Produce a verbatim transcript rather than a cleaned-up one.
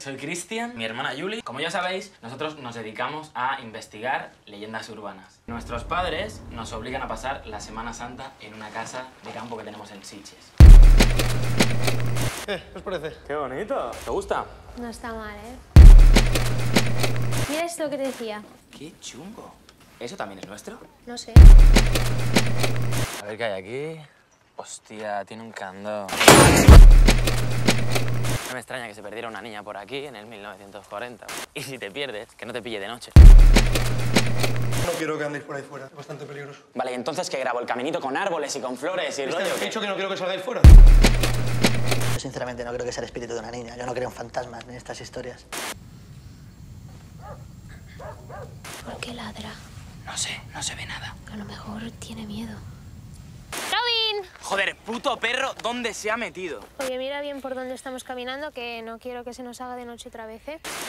soy Cristian, mi hermana Yuli. Como ya sabéis, nosotros nos dedicamos a investigar leyendas urbanas. Nuestros padres nos obligan a pasar la Semana Santa en una casa de campo que tenemos en Sitges. ¿Qué os parece? ¡Qué bonito! ¿Te gusta? No está mal, ¿eh? Mira esto que te decía. ¡Qué chungo! ¿Eso también es nuestro? No sé. A ver qué hay aquí. Hostia, tiene un candado. No me extraña que se perdiera una niña por aquí en el mil novecientos cuarenta. Y si te pierdes, que no te pille de noche. No quiero que andéis por ahí fuera, es bastante peligroso. Vale, ¿y entonces qué grabo? ¿El caminito con árboles y con flores y rollo? He dicho que no quiero que salgáis fuera. Yo sinceramente no creo que sea el espíritu de una niña. Yo no creo en fantasmas ni en estas historias. ¿Por qué ladra? No sé, no se ve nada. A lo mejor tiene miedo. ¡Robin! Joder, puto perro, ¿dónde se ha metido? Oye, mira bien por dónde estamos caminando, que no quiero que se nos haga de noche otra vez, ¿eh?